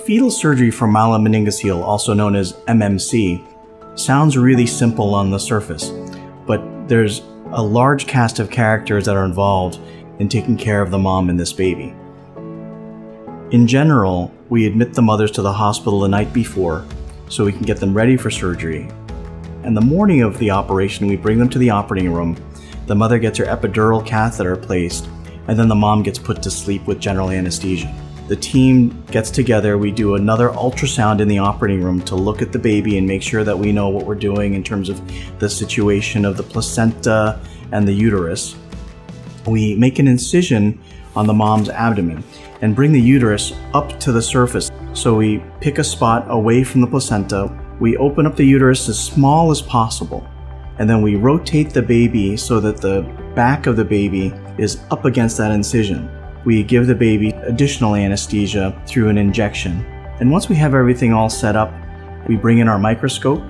Fetal surgery for myelomeningocele, also known as MMC, sounds really simple on the surface, but there's a large cast of characters that are involved in taking care of the mom and this baby. In general, we admit the mothers to the hospital the night before so we can get them ready for surgery. And the morning of the operation, we bring them to the operating room. The mother gets her epidural catheter placed, and then the mom gets put to sleep with general anesthesia. The team gets together, we do another ultrasound in the operating room to look at the baby and make sure that we know what we're doing in terms of the situation of the placenta and the uterus. We make an incision on the mom's abdomen and bring the uterus up to the surface. So we pick a spot away from the placenta, we open up the uterus as small as possible, and then we rotate the baby so that the back of the baby is up against that incision. We give the baby additional anesthesia through an injection. And once we have everything all set up, we bring in our microscope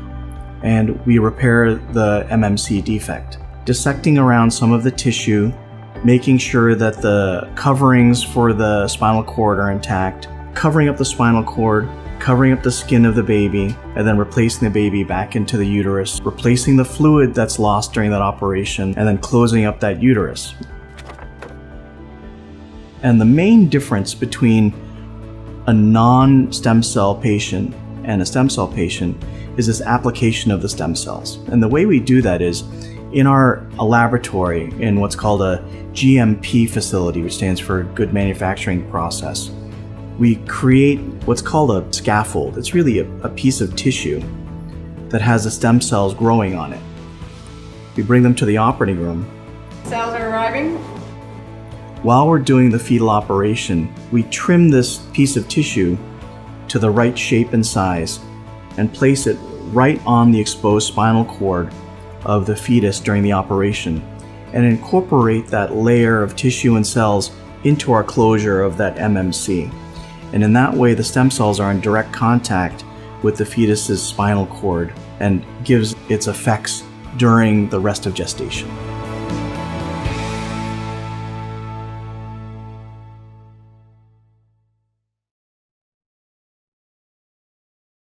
and we repair the MMC defect, dissecting around some of the tissue, making sure that the coverings for the spinal cord are intact, covering up the spinal cord, covering up the skin of the baby, and then replacing the baby back into the uterus, replacing the fluid that's lost during that operation, and then closing up that uterus. And the main difference between a non-stem cell patient and a stem cell patient is this application of the stem cells. And the way we do that is in our laboratory in what's called a GMP facility, which stands for Good Manufacturing Process. We create what's called a scaffold. It's really a piece of tissue that has the stem cells growing on it. We bring them to the operating room. Cells are arriving. While we're doing the fetal operation, we trim this piece of tissue to the right shape and size and place it right on the exposed spinal cord of the fetus during the operation and incorporate that layer of tissue and cells into our closure of that MMC. And in that way, the stem cells are in direct contact with the fetus's spinal cord and gives its effects during the rest of gestation.